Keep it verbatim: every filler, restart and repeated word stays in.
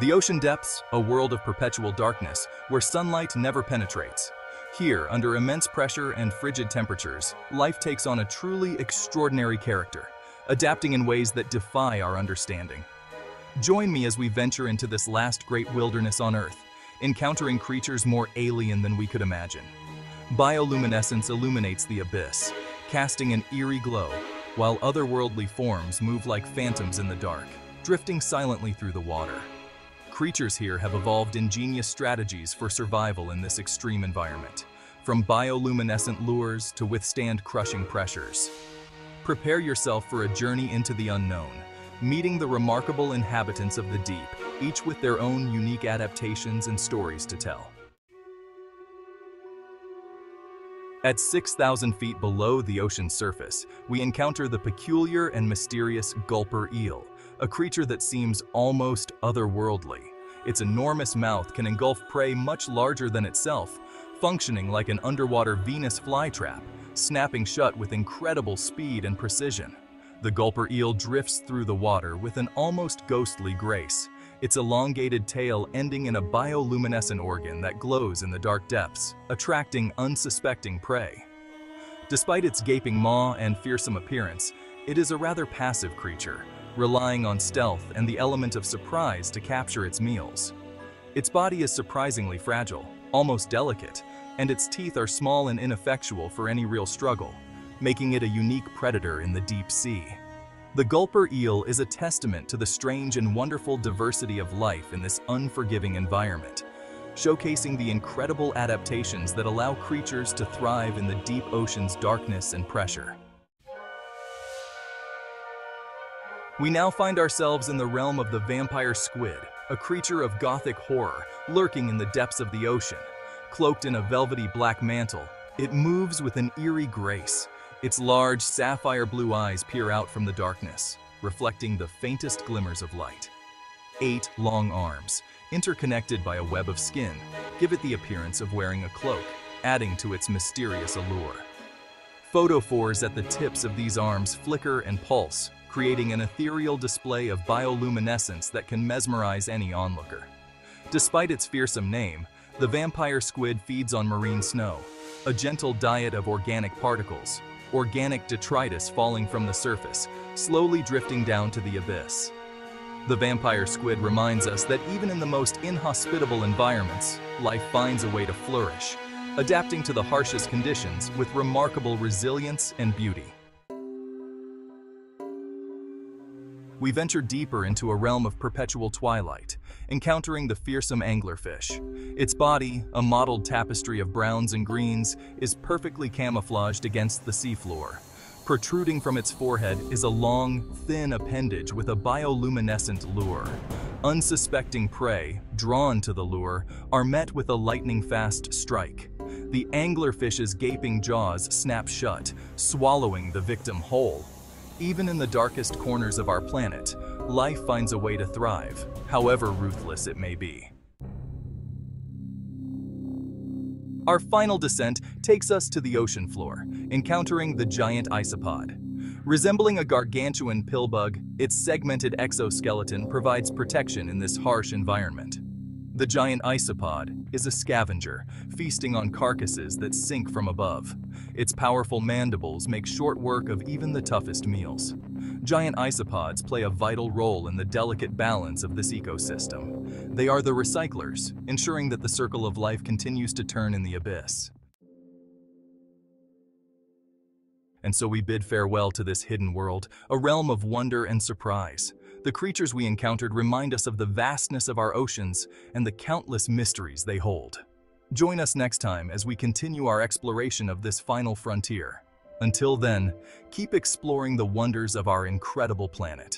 The ocean depths, a world of perpetual darkness, where sunlight never penetrates. Here, under immense pressure and frigid temperatures, life takes on a truly extraordinary character, adapting in ways that defy our understanding. Join me as we venture into this last great wilderness on Earth, encountering creatures more alien than we could imagine. Bioluminescence illuminates the abyss, casting an eerie glow, while otherworldly forms move like phantoms in the dark, drifting silently through the water. Creatures here have evolved ingenious strategies for survival in this extreme environment, from bioluminescent lures to withstand crushing pressures. Prepare yourself for a journey into the unknown, meeting the remarkable inhabitants of the deep, each with their own unique adaptations and stories to tell. At six thousand feet below the ocean's surface, we encounter the peculiar and mysterious gulper eel, a creature that seems almost otherworldly. Its enormous mouth can engulf prey much larger than itself, functioning like an underwater Venus flytrap, snapping shut with incredible speed and precision. The gulper eel drifts through the water with an almost ghostly grace, its elongated tail ending in a bioluminescent organ that glows in the dark depths, attracting unsuspecting prey. Despite its gaping maw and fearsome appearance, it is a rather passive creature, relying on stealth and the element of surprise to capture its meals. Its body is surprisingly fragile, almost delicate, and its teeth are small and ineffectual for any real struggle, making it a unique predator in the deep sea. The gulper eel is a testament to the strange and wonderful diversity of life in this unforgiving environment, showcasing the incredible adaptations that allow creatures to thrive in the deep ocean's darkness and pressure. We now find ourselves in the realm of the vampire squid, a creature of gothic horror lurking in the depths of the ocean. Cloaked in a velvety black mantle, it moves with an eerie grace. Its large sapphire blue eyes peer out from the darkness, reflecting the faintest glimmers of light. Eight long arms, interconnected by a web of skin, give it the appearance of wearing a cloak, adding to its mysterious allure. Photophores at the tips of these arms flicker and pulse, creating an ethereal display of bioluminescence that can mesmerize any onlooker. Despite its fearsome name, the vampire squid feeds on marine snow, a gentle diet of organic particles, organic detritus falling from the surface, slowly drifting down to the abyss. The vampire squid reminds us that even in the most inhospitable environments, life finds a way to flourish, adapting to the harshest conditions with remarkable resilience and beauty. We venture deeper into a realm of perpetual twilight, encountering the fearsome anglerfish. Its body, a mottled tapestry of browns and greens, is perfectly camouflaged against the seafloor. Protruding from its forehead is a long, thin appendage with a bioluminescent lure. Unsuspecting prey, drawn to the lure, are met with a lightning-fast strike. The anglerfish's gaping jaws snap shut, swallowing the victim whole. Even in the darkest corners of our planet, life finds a way to thrive, however ruthless it may be. Our final descent takes us to the ocean floor, encountering the giant isopod. Resembling a gargantuan pillbug, its segmented exoskeleton provides protection in this harsh environment. The giant isopod is a scavenger, feasting on carcasses that sink from above. Its powerful mandibles make short work of even the toughest meals. Giant isopods play a vital role in the delicate balance of this ecosystem. They are the recyclers, ensuring that the circle of life continues to turn in the abyss. And so we bid farewell to this hidden world, a realm of wonder and surprise. The creatures we encountered remind us of the vastness of our oceans and the countless mysteries they hold. Join us next time as we continue our exploration of this final frontier. Until then, keep exploring the wonders of our incredible planet.